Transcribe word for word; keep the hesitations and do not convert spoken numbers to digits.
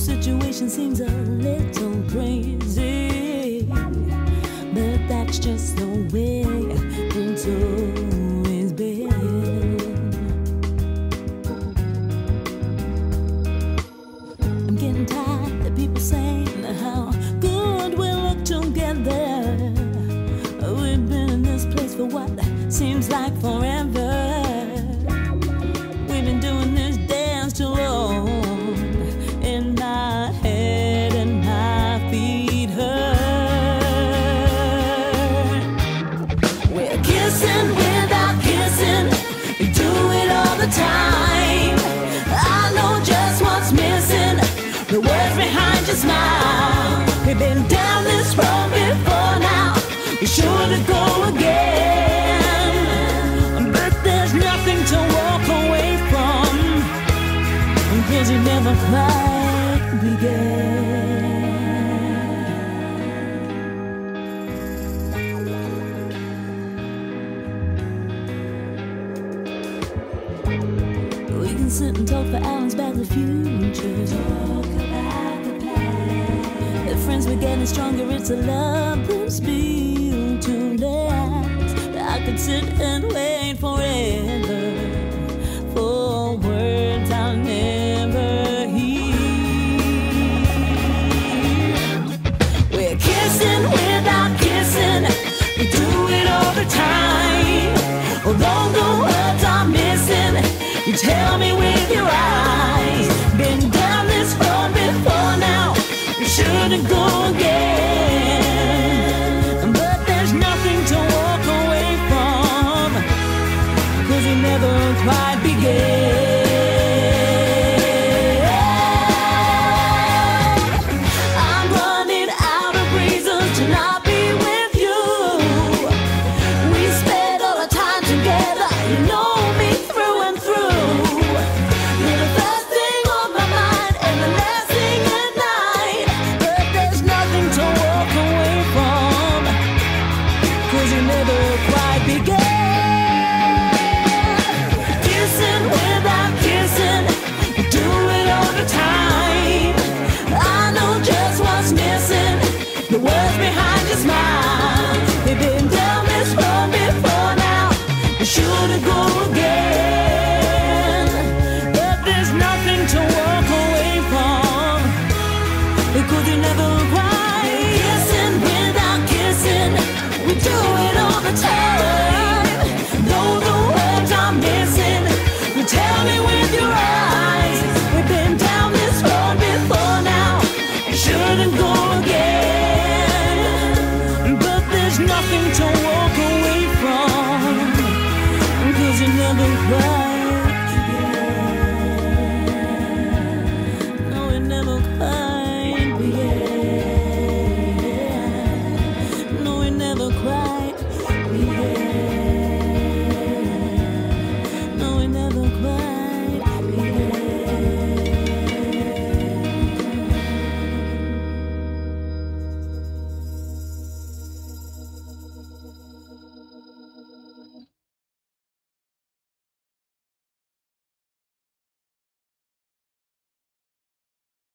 situation seems a little crazy, but that's just the way things always been. I'm getting tired of people saying how good we look together. We've been in this place for what seems like forever. We've been doing this dance too long. We've been down this road before now. You're sure to go again, but there's nothing to walk away from, 'cause you never quite began. We can sit and talk for hours about the future. The friends we're getting stronger, it's a love that's built to last. I could sit and wait forever for words I'll never hear. We're kissing without kissing, we do it all the time. Although the words are missing, you tell me with your eyes. Been down this road before now. Shouldn't go again, but there's nothing to walk away from, 'cause it never quite began. I'm running out of reasons to not be with you. We spent all our time together, you know me through and through. You're the first thing on my mind and the last thing at night. Sure to go again, but there's nothing to